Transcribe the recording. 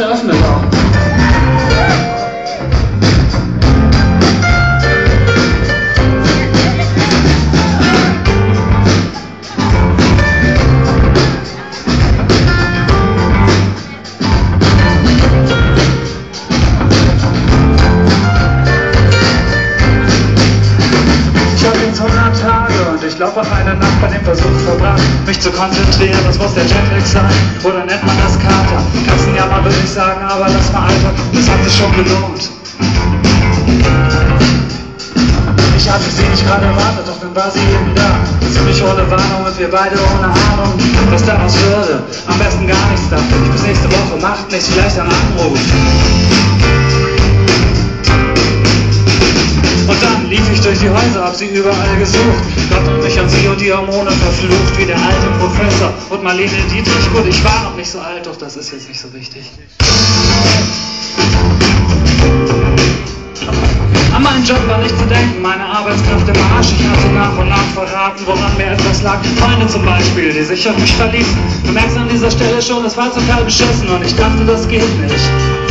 eröffnet auch. Ich glaube, auf einer Nacht bei dem Versuch verbracht, mich zu konzentrieren, das muss der Jetlag sein, oder nennt man das Kater? Katzen, ja, mal würde ich sagen, aber das war einfach, das hat sich schon gelohnt. Ich hatte sie nicht gerade erwartet, doch dann war sie eben da, ziemlich ohne Warnung und wir beide ohne Ahnung, was daraus würde, am besten gar nichts davon. Bis nächste Woche, macht nichts, vielleicht am Anruf. Und dann lief ich durch die Häuser, hab sie überall gesucht. Gott und mich an sie und die Hormone verflucht, wie der alte Professor und Marlene Dietrich. Gut, ich war noch nicht so alt, doch das ist jetzt nicht so wichtig. An meinen Job war nicht zu denken, meine Arbeitskräfte im Arsch. Ich hatte nach und nach verraten, woran mir etwas lag. Freunde zum Beispiel, die sich auf mich verließen. Du merkst an dieser Stelle schon, es war total beschissen und ich dachte, das geht nicht.